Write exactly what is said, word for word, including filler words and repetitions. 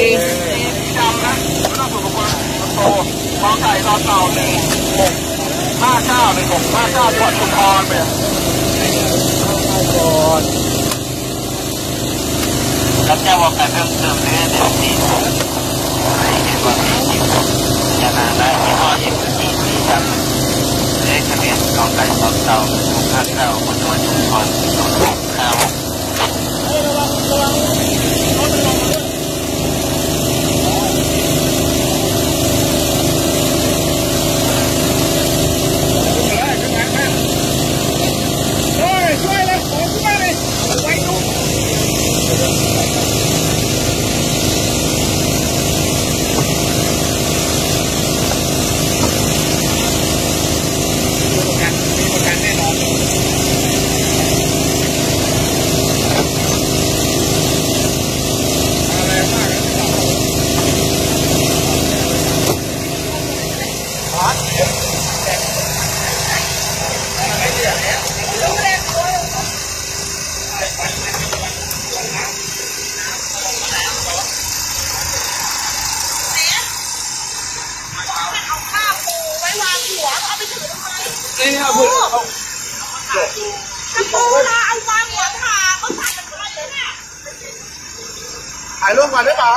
สี่สี่จำนะเรื่องส่วนบุคคลโทรมอไซค์รอเต่าหนึ่งหกห้าเก้าหนึ่งหกห้าเก้าจังหวัดชุมพรไปรับแจ้งว่าการเพิ่มเติมเรื่องเดือนที่หกในเดือนที่หกจะนานได้ที่ข้อเอกที่สี่จำเลขทะเบียนกองไก่รอเต่าหนึ่งหกห้าเก้าจังหวัดชุมพรสองหกเก้าถ่ายรูปก่อนได้ป่ะ